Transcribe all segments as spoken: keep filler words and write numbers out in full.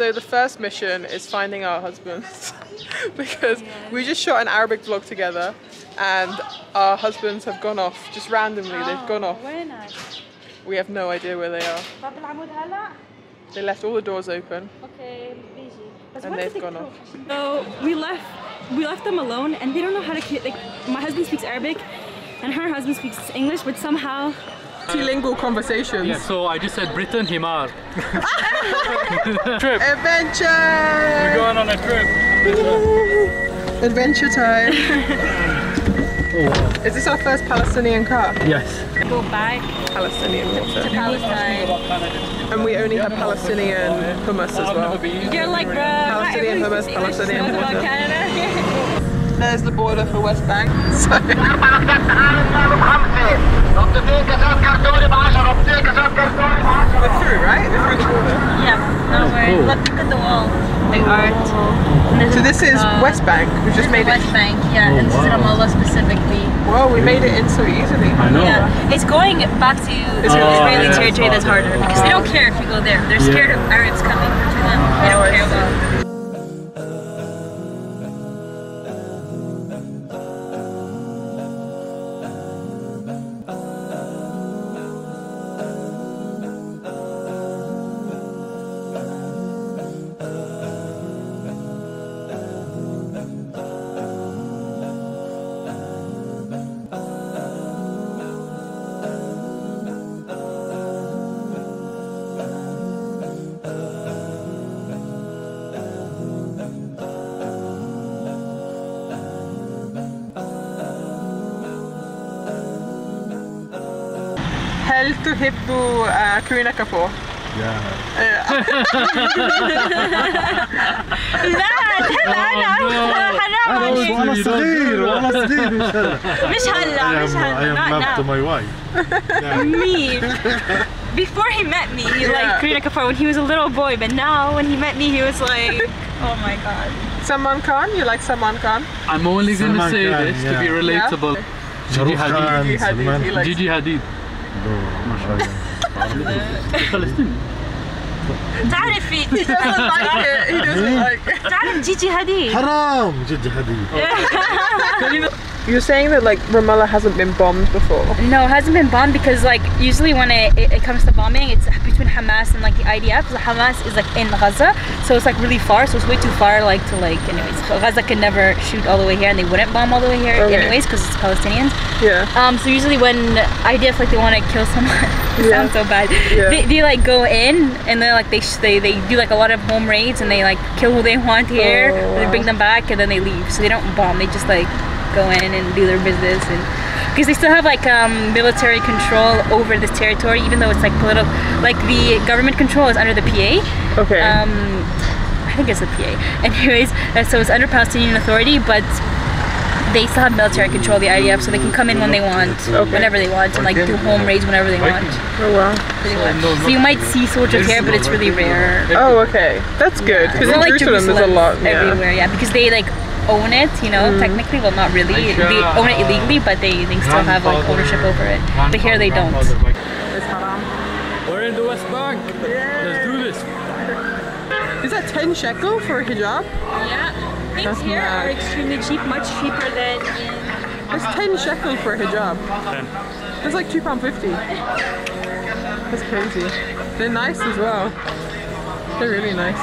So the first mission is finding our husbands because yeah. we just shot an Arabic vlog together and our husbands have gone off, just randomly, oh, they've gone off. Where are they? We have no idea where they are. They left all the doors open. Okay, busy. And they've they gone off. So we left, we left them alone and they don't know how to, like, my husband speaks Arabic and her husband speaks English, but somehow multilingual conversations. Yeah, so I just said Britain, Himar. Trip. Adventure! We're going on a trip. Adventure time. Oh. Is this our first Palestinian car? Yes. Go back. Palestinian water. To Palestine. And we only have Palestinian hummus as well. You're like, bruh. Palestinian hummus, Palestinian water. There's the border for West Bank. So. We're through, right? We're through the border. Yeah, no worries. Cool. Look at the wall, the art. So this is uh, West Bank. We just made West it. West Bank, yeah, oh, and this wow. is Ramallah specifically. Wow, we made it in so easily. I know. Yeah. It's going back to it's really uh, Israeli yeah, territory that's harder because they don't care if you go there. They're yeah. scared of Arabs coming to them. They don't care about. هل تحب كرينا كابور؟ لا لا هلا أنا حرام عليك وأنا صغير وأنا صغير مش هلا مش هلا مش هلا me before he met me he liked Kareena Kapoor when he was a little boy but now when he met me he was like oh my god Salman Khan you like Salman Khan I'm only gonna say this to be relatable Gigi Hadid Gigi Hadid No, Mashallah. Palestinian. تعرف he doesn't like it. He doesn't like it. تعرف Gigi Hadid. Haram, Gigi Hadid. You're saying that like Ramallah hasn't been bombed before. No, it hasn't been bombed because like usually when it, it, it comes to bombing, it's between Hamas and like the I D F. So Hamas is like in Gaza, so it's like really far. So it's way too far, like to like anyways. Gaza could never shoot all the way here, and they wouldn't bomb all the way here okay. anyways because it's Palestinians. Yeah. Um. So usually when I D F like they want to kill someone, it yeah. sounds so bad. Yeah. They, they like go in and they like they they they do like a lot of home raids and they like kill who they want here. Oh, wow. They bring them back and then they leave. So they don't bomb. They just like. Go in and do their business, and because they still have like um, military control over this territory, even though it's like political, like the government control is under the P A. Okay. Um, I think it's the P A. Anyways, uh, so it's under Palestinian Authority, but they still have military control, the I D F, so they can come in when they want, okay. whenever they want, and like do home raids whenever they want. Oh wow. So you might see soldiers here, but it's really rare. Oh okay, that's good. Because yeah. in Jerusalem like there's a lot. Yeah. Everywhere, yeah, because they like. Own it, you know, mm. technically, well, not really. They own it illegally, but they, they still have like ownership over it. But here they don't. It's haram. We're in the West Bank. Yeah. Let's do this. Is that ten shekel for a hijab? Yeah. Things That's here mad. Are extremely cheap, much cheaper than in. That's ten shekel for a hijab. ten. That's like two pounds fifty. That's crazy. They're nice as well. They're really nice.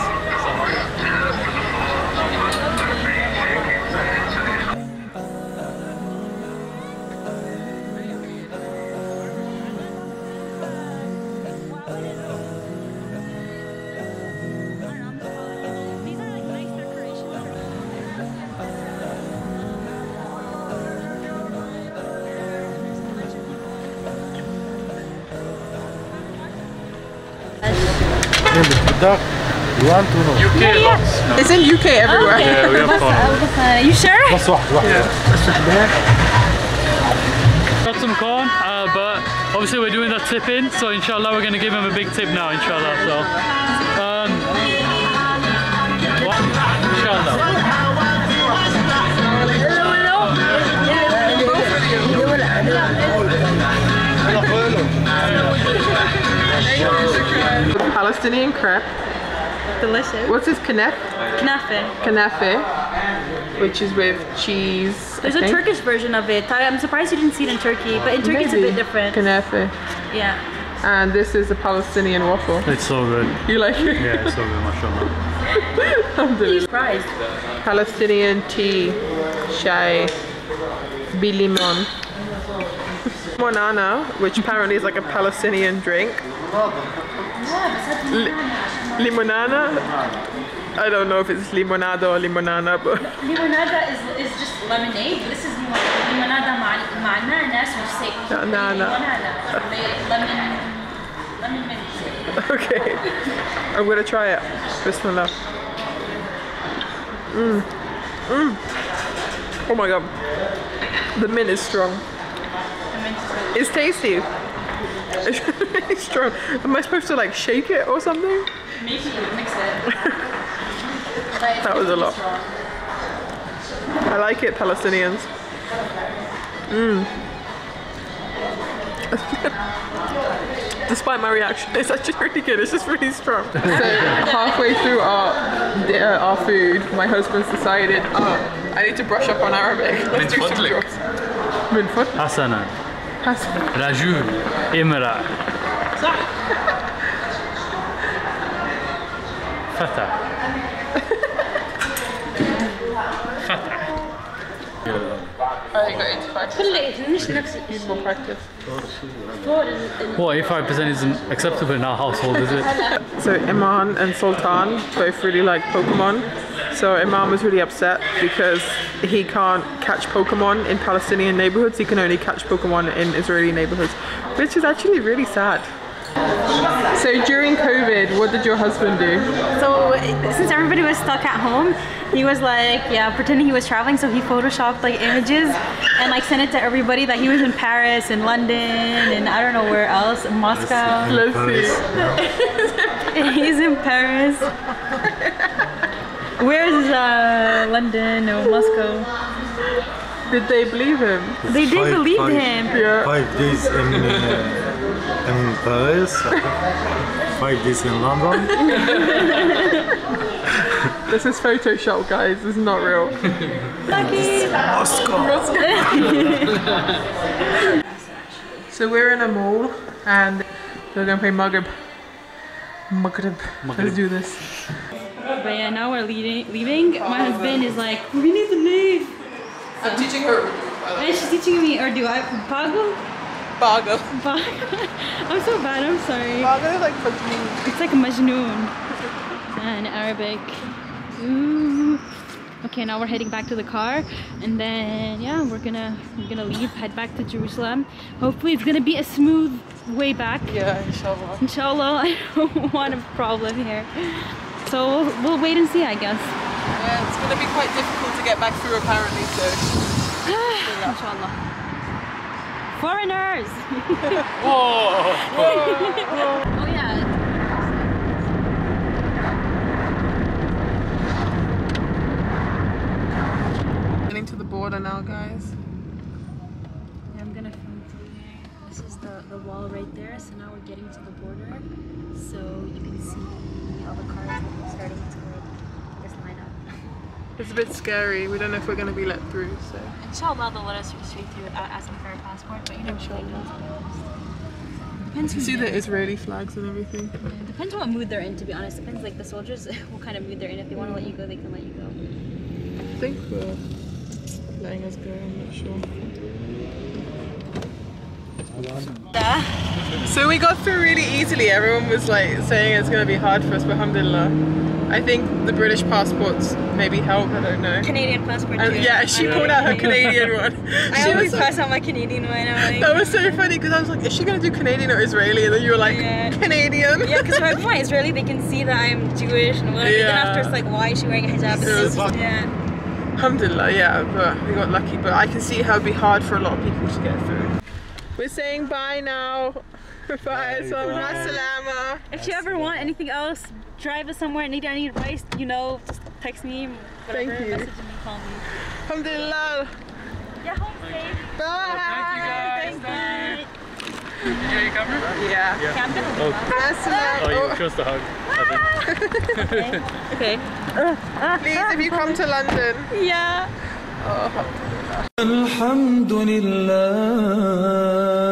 You want to know? U K yeah, yeah. lots. No. It's in U K everywhere. Okay. Yeah, we have corn. You sure? Yeah. Got some corn, uh, but obviously we're doing that tip in, so inshallah we're going to give him a big tip now, inshallah. So, um, what? Inshallah. Palestinian crepe. delicious. What's this? Knafeh? Knafeh. Knafeh, which is with cheese. There's I a think. Turkish version of it. I'm surprised you didn't see it in Turkey, but in Turkey Maybe. it's a bit different. Knafeh. Yeah. And this is a Palestinian waffle. It's so good. You like it? Yeah, it's so good, mashallah. I'm doing surprised. Palestinian tea, chai, bilimon. Limonana, which apparently is like a Palestinian drink. Limonana? I don't know if it's limonada or limonana, but... Limonada is, is just lemonade. This is limonada ma'ananas, which say limonada. Okay, I'm going to try it. Bismillah. Mm. Mm. Oh my god. The mint is strong. It's tasty. It's strong. Am I supposed to like shake it or something? Maybe mix it. That was a lot. I like it, Palestinians. Mm. Despite my reaction, it's actually really good. It's just really strong. So halfway through our uh, our food, my husband's decided, oh, I need to brush up on Arabic. Let's do some drugs. Minfotlik. Hasana. Raju, Imra, Fatah. Well, eighty-five percent isn't acceptable in our household, is it? So Imam and Sultan both really like Pokemon. So Imam was really upset because he can't catch Pokemon in Palestinian neighborhoods. He can only catch Pokemon in Israeli neighborhoods, which is actually really sad. So during COVID, what did your husband do? So since everybody was stuck at home, he was like, yeah, pretending he was traveling. So he photoshopped like images and like sent it to everybody that he was in Paris and London and I don't know where else, Moscow. Let's see. He's in Paris. Where's uh, London or Moscow? Did they believe him? It's they did five, believe five, him. Yeah. Five days in, uh, in Paris, five days in London. This is Photoshop, guys. This is not real. Lucky. Moscow. Moscow. So we're in a mall and we're going to play Maghrib. Maghrib. Maghrib. Let's do this. But yeah, now we're leaving. leaving. My husband is like, we need to leave. So I'm teaching her. And she's teaching me Urdu. I Pago? Pago. I'm so bad, I'm sorry. Pago is like Majnun. It's like Majnun. And Arabic. Ooh. Okay, now we're heading back to the car. And then, yeah, we're gonna, we're gonna leave, head back to Jerusalem. Hopefully it's gonna be a smooth way back. Yeah, inshallah. Inshallah, I don't want a problem here. So we'll, we'll wait and see, I guess. Yeah, it's going to be quite difficult to get back through apparently, so... Inshallah. Foreigners! Whoa. Whoa. Whoa. Oh yeah. Getting to the border now, guys. Yeah, I'm going to film through here. This is the, the wall right there, so now we're getting to the border. So you can see... all the cars starting to like, just line up. It's a bit scary. We don't know if we're going to be let through. So inshallah, they'll let us straight through without asking for a passport. But you know, depends. You see the Israeli flags and everything. Yeah, depends what mood they're in. To be honest, depends like the soldiers what kind of mood they're in. If they want to let you go, they can let you go. I think they're letting us go. I'm not sure. Yeah. So we got through really easily. Everyone was like saying it's going to be hard for us, but alhamdulillah. I think the British passports maybe help, I don't know. Canadian passport too. Yeah, she pulled out her Canadian one. I always pass out my Canadian one. That was so funny because I was like, is she going to do Canadian or Israeli? And then you were like, Canadian. Yeah, because when I apply Israeli, they can see that I'm Jewish and whatever. Then after it's like, why is she wearing a hijab? Alhamdulillah, yeah, but we got lucky. But I can see how it would be hard for a lot of people to get through. We're saying bye now. Bye. Bye. Wassalam. If you ever want anything else, drive us somewhere and need any advice, you know, just text me, whatever, thank you. Message me, call me. Alhamdulillah. Yeah, home safe. Bye. Thank you guys. Thank you. Bye. Yeah, you cover? Yeah. yeah. Camden? Oh, oh, you chose the hug. okay. okay. Please, if you come to London. Yeah. Oh, Alhamdulillah.